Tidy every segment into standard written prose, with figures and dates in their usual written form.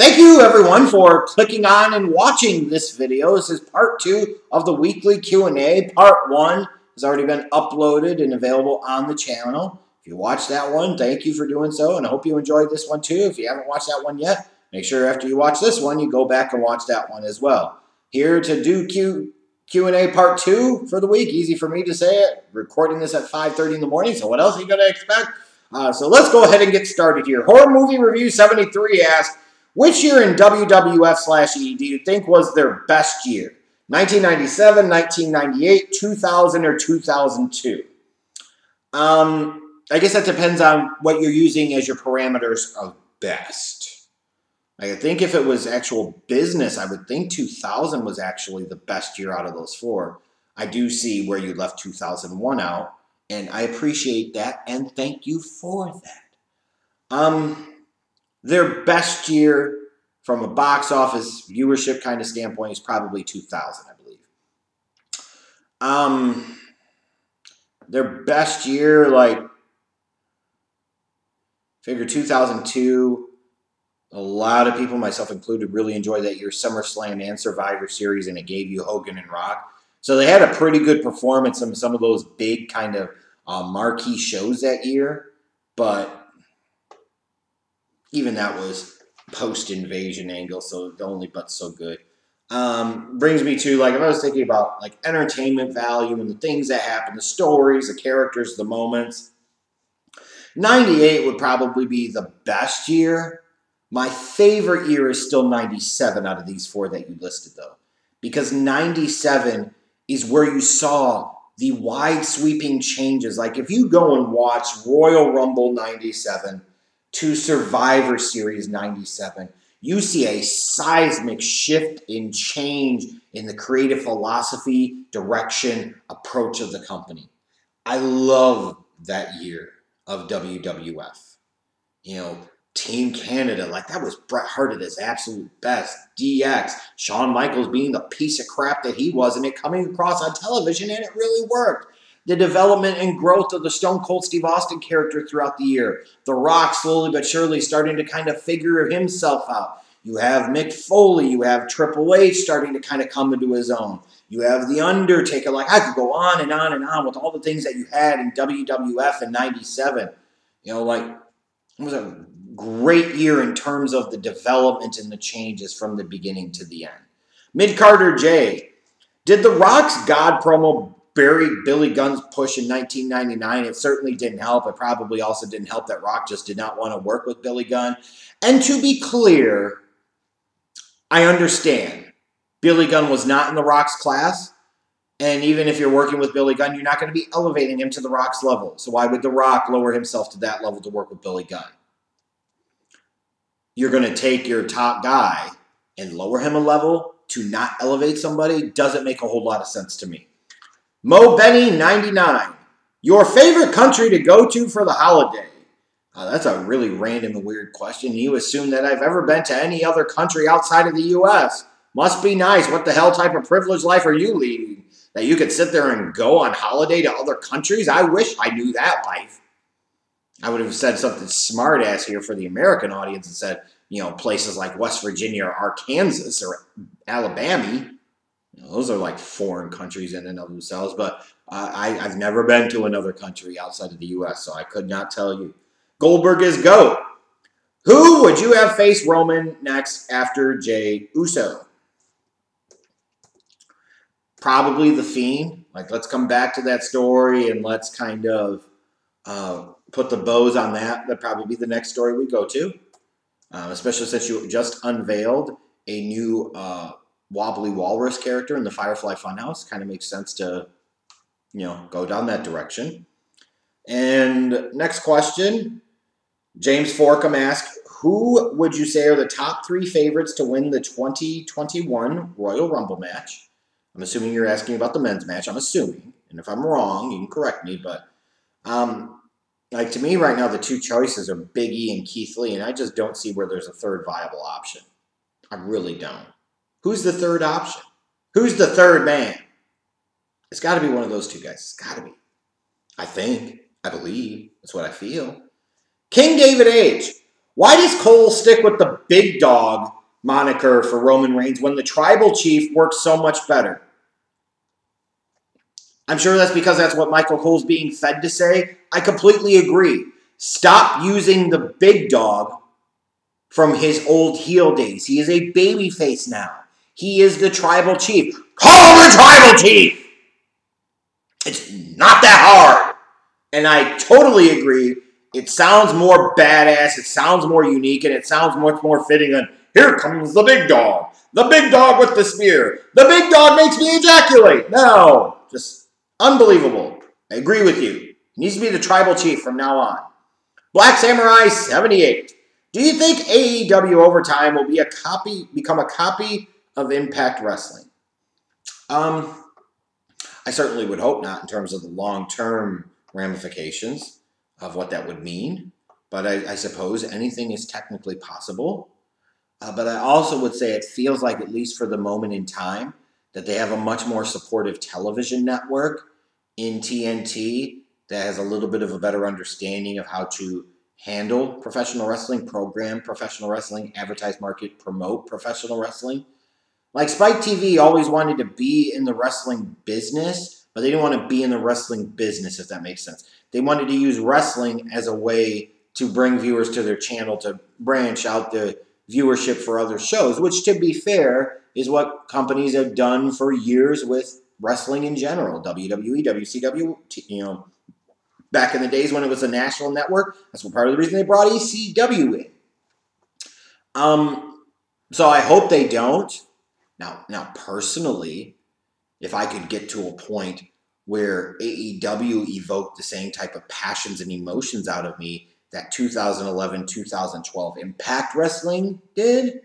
Thank you, everyone, for clicking on and watching this video. This is part two of the weekly Q&A. Part one has already been uploaded and available on the channel. If you watched that one, thank you for doing so, and I hope you enjoyed this one, too. If you haven't watched that one yet, make sure after you watch this one, you go back and watch that one as well. Here to do Q&A part two for the week. Easy for me to say it. Recording this at 5:30 in the morning, so what else are you going to expect? So let's go ahead and get started here. Horror Movie Review 73 asks, which year in WWF/E do you think was their best year? 1997, 1998, 2000, or 2002? I guess that depends on what you're using as your parameters of best. I think if it was actual business, I would think 2000 was actually the best year out of those four. I do see where you left 2001 out, and I appreciate that, and thank you for that. Their best year from a box office viewership kind of standpoint is probably 2000, I believe. Their best year, like, figure 2002, a lot of people, myself included, really enjoyed that year. SummerSlam and Survivor Series, and it gave you Hogan and Rock. So they had a pretty good performance in some of those big kind of marquee shows that year, but even that was post-invasion angle, so only but so good. Brings me to, like, if I was thinking about, like, entertainment value and the things that happen, the stories, the characters, the moments, 98 would probably be the best year. My favorite year is still 97 out of these four that you listed, though, because 97 is where you saw the wide-sweeping changes. Like, if you go and watch Royal Rumble 97 to Survivor Series 97, you see a seismic shift in change in the creative philosophy, direction, approach of the company. I love that year of WWF. You know, Team Canada, like, that was Bret Hart at his absolute best. DX, Shawn Michaels being the piece of crap that he was, and it coming across on television, and it really worked. The development and growth of the Stone Cold Steve Austin character throughout the year. The Rock slowly but surely starting to kind of figure himself out. You have Mick Foley. You have Triple H starting to kind of come into his own. You have The Undertaker. Like, I could go on and on and on with all the things that you had in WWF in 97. You know, like, it was a great year in terms of the development and the changes from the beginning to the end. Mid-Carter J. Did The Rock's God promo buried Billy Gunn's push in 1999? It certainly didn't help. It probably also didn't help that Rock just did not want to work with Billy Gunn. And to be clear, I understand. Billy Gunn was not in The Rock's class. And even if you're working with Billy Gunn, you're not going to be elevating him to The Rock's level. So why would The Rock lower himself to that level to work with Billy Gunn? You're going to take your top guy and lower him a level to not elevate somebody? Doesn't make a whole lot of sense to me. Mo Benny 99, your favorite country to go to for the holiday? That's a really random and weird question. You assume that I've ever been to any other country outside of the U.S. Must be nice. What the hell type of privileged life are you leading? That you could sit there and go on holiday to other countries? I wish I knew that life. I would have said something smart-ass here for the American audience and said, you know, places like West Virginia or Arkansas or Alabama. Those are like foreign countries in and of themselves, but I've never been to another country outside of the U.S., so I could not tell you. Goldberg is GOAT. Who would you have faced Roman next after Jey Uso? Probably The Fiend. Like, let's come back to that story and let's kind of put the bows on that. That'd probably be the next story we go to, especially since you just unveiled a new Wobbly Walrus character in the Firefly Funhouse. Kind of makes sense to, you know, go down that direction. And next question, James Forcum asks, who would you say are the top three favorites to win the 2021 Royal Rumble match? I'm assuming you're asking about the men's match. I'm assuming. And if I'm wrong, you can correct me. But, like, to me right now, the two choices are Big E and Keith Lee, and I just don't see where there's a third viable option. I really don't. Who's the third option? Who's the third man? It's got to be one of those two guys. It's got to be. I think. I believe. That's what I feel. King David H. Why does Cole stick with the big dog moniker for Roman Reigns when the tribal chief works so much better? I'm sure that's because that's what Michael Cole's being fed to say. I completely agree. Stop using the big dog from his old heel days. He is a babyface now. He is the tribal chief. Call the tribal chief! It's not that hard. And I totally agree. It sounds more badass. It sounds more unique. And it sounds much more fitting than, here comes the big dog. The big dog with the spear. The big dog makes me ejaculate. No. Just unbelievable. I agree with you. He needs to be the tribal chief from now on. Black Samurai 78. Do you think AEW over time will be become a copy of Impact Wrestling? I certainly would hope not in terms of the long-term ramifications of what that would mean. But I suppose anything is technically possible. But I also would say it feels like, at least for the moment in time, that they have a much more supportive television network in TNT that has a little bit of a better understanding of how to handle professional wrestling, program professional wrestling, advertise, market, promote professional wrestling. Like Spike TV always wanted to be in the wrestling business, but they didn't want to be in the wrestling business, if that makes sense. They wanted to use wrestling as a way to bring viewers to their channel, to branch out the viewership for other shows, which, to be fair, is what companies have done for years with wrestling in general. WWE, WCW, you know, back in the days when it was a national network, that's part of the reason they brought ECW in. So I hope they don't. Now, personally, if I could get to a point where AEW evoked the same type of passions and emotions out of me that 2011-2012 Impact Wrestling did,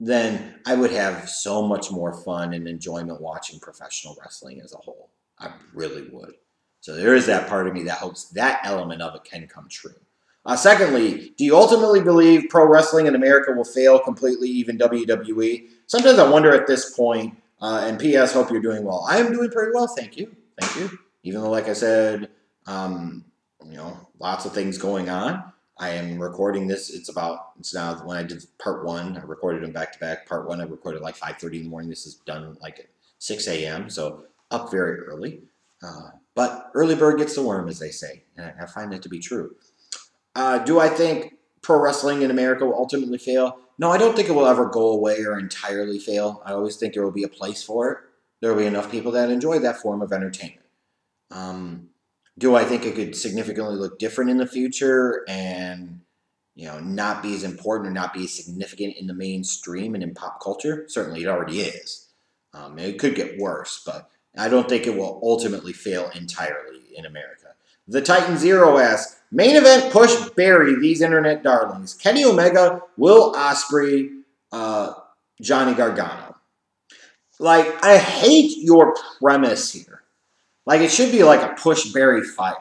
then I would have so much more fun and enjoyment watching professional wrestling as a whole. I really would. So there is that part of me that hopes that element of it can come true. Secondly, do you ultimately believe pro wrestling in America will fail completely, even WWE? Sometimes I wonder at this point, and P.S., hope you're doing well. I am doing pretty well, thank you. Thank you. Even though, like I said, you know, lots of things going on. I am recording this. It's now, when I did part one, I recorded them back to back. Part one, I recorded like 5:30 in the morning. This is done like at 6 a.m., so up very early. But early bird gets the worm, as they say, and I find that to be true. Do I think pro wrestling in America will ultimately fail? No, I don't think it will ever go away or entirely fail. I always think there will be a place for it. There will be enough people that enjoy that form of entertainment. Do I think it could significantly look different in the future and, you know, not be as important or not be as significant in the mainstream and in pop culture? Certainly it already is. It could get worse, but I don't think it will ultimately fail entirely in America. The Titan Zero asks, main event push bury these internet darlings. Kenny Omega, Will Osprey, Johnny Gargano. Like, I hate your premise here. Like, it should be like a push, bury, fire.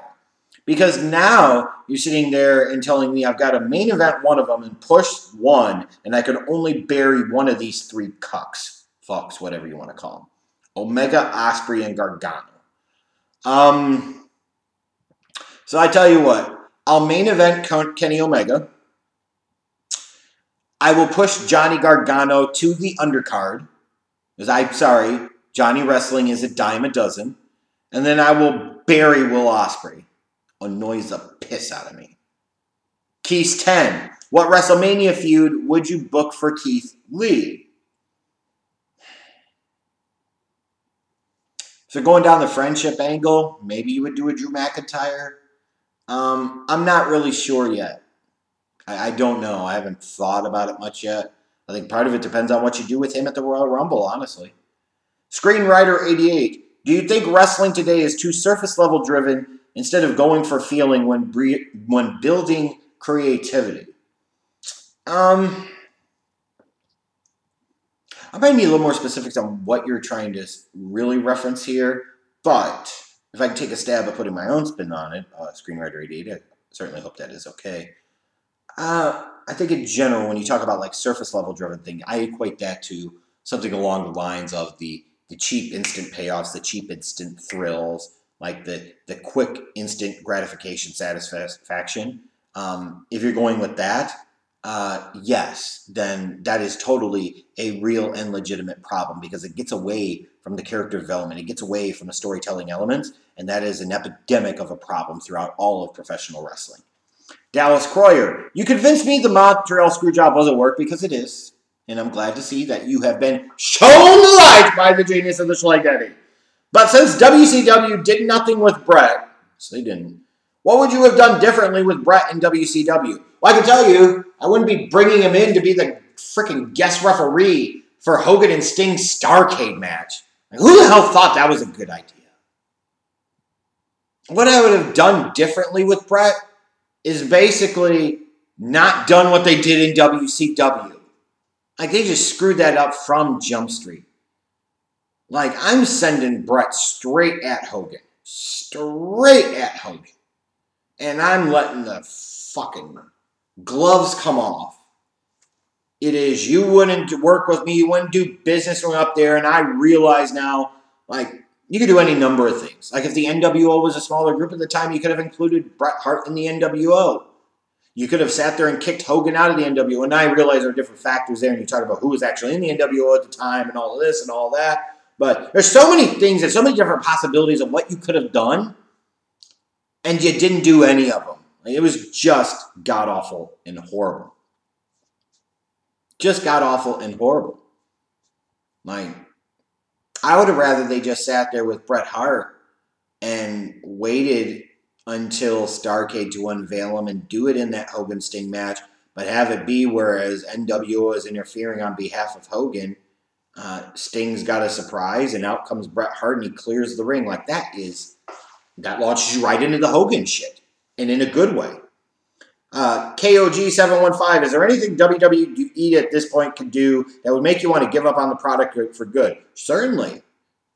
Because now you're sitting there and telling me I've got to main event one of them and push one, and I can only bury one of these three cucks. Fucks, whatever you want to call them. Omega, Osprey, and Gargano. So I tell you what. I'll main event Kenny Omega. I will push Johnny Gargano to the undercard. Because I'm sorry, Johnny Wrestling is a dime a dozen. And then I will bury Will Ospreay. Annoys the piss out of me. Keith 10. What WrestleMania feud would you book for Keith Lee? So going down the friendship angle, maybe you would do a Drew McIntyre. I'm not really sure yet. I don't know. I haven't thought about it much yet. I think part of it depends on what you do with him at the Royal Rumble, honestly. Screenwriter 88. Do you think wrestling today is too surface-level driven instead of going for feeling when building creativity? I might need a little more specifics on what you're trying to really reference here, but if I can take a stab at putting my own spin on it, Screenwriter 88, I certainly hope that is okay. I think in general, when you talk about like surface-level driven thing, I equate that to something along the lines of the cheap instant payoffs, the cheap instant thrills, like the quick instant gratification satisfaction. If you're going with that, yes, then that is totally a real and legitimate problem, because it gets away from the character development. It gets away from the storytelling elements, and that is an epidemic of a problem throughout all of professional wrestling. Dallas Croyer, you convinced me the Montreal Screwjob wasn't work, because it is, and I'm glad to see that you have been shown the light by the genius of the Schlegetti. But since WCW did nothing with Bret, so they didn't, what would you have done differently with Bret in WCW? Well, I can tell you, I wouldn't be bringing him in to be the freaking guest referee for Hogan and Sting's Starrcade match. Like, who the hell thought that was a good idea? What I would have done differently with Bret is basically not done what they did in WCW. Like, they just screwed that up from Jump Street. Like, I'm sending Bret straight at Hogan. Straight at Hogan. And I'm letting the fucking gloves come off. It is, you wouldn't work with me, you wouldn't do business going up there, and I realize now, like, you could do any number of things. Like, if the NWO was a smaller group at the time, you could have included Bret Hart in the NWO. You could have sat there and kicked Hogan out of the NWO, and I realize there are different factors there, and you talk about who was actually in the NWO at the time, and all this and all that, but there's so many things, there's so many different possibilities of what you could have done, and you didn't do any of them. It was just god-awful and horrible. Just god-awful and horrible. Like, I would have rather they just sat there with Bret Hart and waited until Starrcade to unveil him and do it in that Hogan-Sting match, but have it be whereas NWO is interfering on behalf of Hogan, Sting's got a surprise, and out comes Bret Hart, and he clears the ring. Like, that is... that launches you right into the Hogan shit, and in a good way. KOG715, is there anything WWE at this point can do that would make you want to give up on the product for good? Certainly.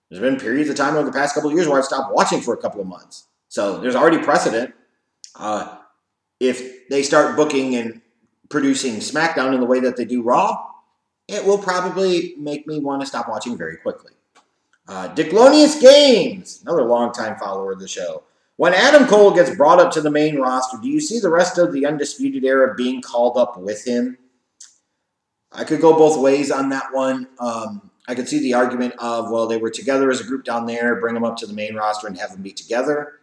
There's been periods of time over the past couple of years where I've stopped watching for a couple of months. So there's already precedent. If they start booking and producing SmackDown in the way that they do Raw, it will probably make me want to stop watching very quickly. Diclonius Games, another longtime follower of the show. When Adam Cole gets brought up to the main roster, do you see the rest of the Undisputed Era being called up with him? I could go both ways on that one. I could see the argument of, well, they were together as a group down there, bring them up to the main roster and have them be together.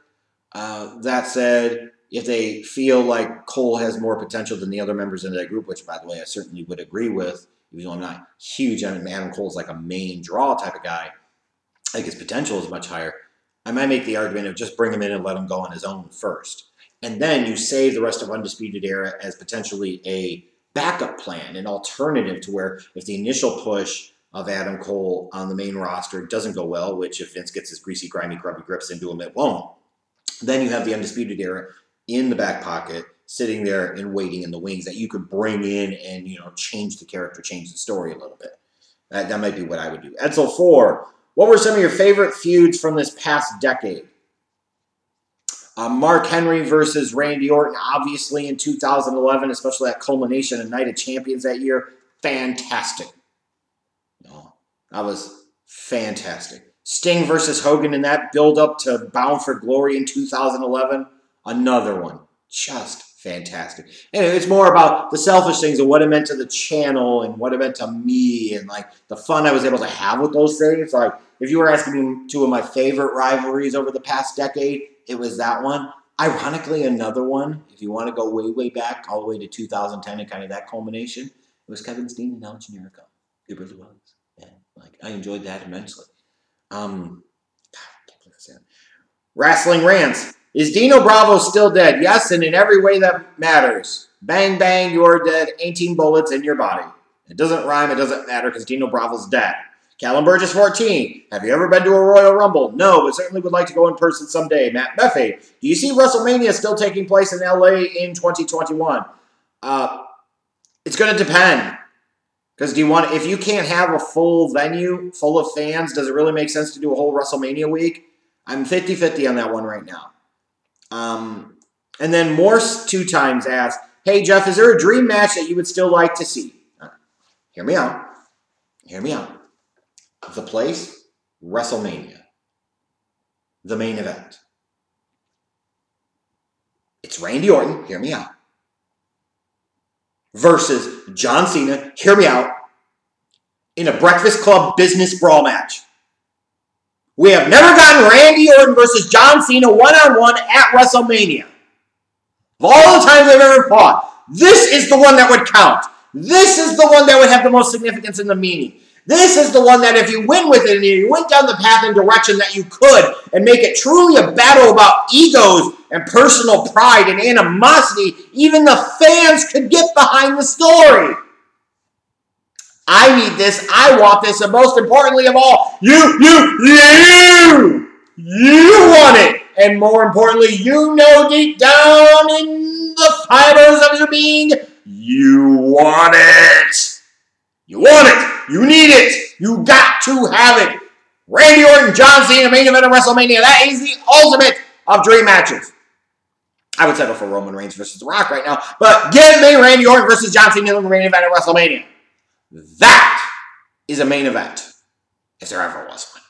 That said, if they feel like Cole has more potential than the other members in that group, which, by the way, I certainly would agree with, even though I'm not huge on Adam Cole's like a main draw type of guy, I think his potential is much higher. I might make the argument of just bring him in and let him go on his own first. And then you save the rest of Undisputed Era as potentially a backup plan, an alternative to where if the initial push of Adam Cole on the main roster doesn't go well, which if Vince gets his greasy, grimy, grubby grips into him, it won't. Then you have the Undisputed Era in the back pocket, sitting there and waiting in the wings that you could bring in and, you know, change the character, change the story a little bit. That might be what I would do. Edsel4. What were some of your favorite feuds from this past decade? Mark Henry versus Randy Orton, obviously, in 2011, especially that culmination of Night of Champions that year. Fantastic. Oh, that was fantastic. Sting versus Hogan in that build-up to Bound for Glory in 2011. Another one. Just fantastic. And it's more about the selfish things and what it meant to the channel and what it meant to me and, like, the fun I was able to have with those things. Like, if you were asking me two of my favorite rivalries over the past decade, it was that one. Ironically, another one, if you want to go way, way back, all the way to 2010 and kind of that culmination, it was Kevin Steen and El Generico. It really was. Yeah. Like, I enjoyed that immensely. God, I can't Wrestling Rants. Is Dino Bravo still dead? Yes, and in every way that matters. Bang, bang, you're dead. 18 bullets in your body. It doesn't rhyme. It doesn't matter because Dino Bravo's dead. Callum Burgess 14. Have you ever been to a Royal Rumble? No, but certainly would like to go in person someday. Matt Beffey, do you see WrestleMania still taking place in LA in 2021? It's going to depend. Because if you can't have a full venue full of fans, does it really make sense to do a whole WrestleMania week? I'm 50-50 on that one right now. And then Morse 2 times asked, hey, Jeff, is there a dream match that you would still like to see? Hear me out. Hear me out. The place, WrestleMania. The main event. It's Randy Orton. Hear me out. versus John Cena, hear me out, in a Breakfast Club business brawl match. We have never gotten Randy Orton versus John Cena one-on-one at WrestleMania. Of all the times they've ever fought, this is the one that would count. This is the one that would have the most significance in the meaning. This is the one that if you win with it and you went down the path and direction that you could and make it truly a battle about egos and personal pride and animosity, even the fans could get behind the story. I need this. I want this. And most importantly of all, you want it. And more importantly, you know deep down in the fibers of your being, you want it. You want it. You need it. You got to have it. Randy Orton, John Cena, main event of WrestleMania. That is the ultimate of dream matches. I would settle for Roman Reigns versus The Rock right now, but give me Randy Orton versus John Cena in the main event of WrestleMania. That is a main event, if there ever was one.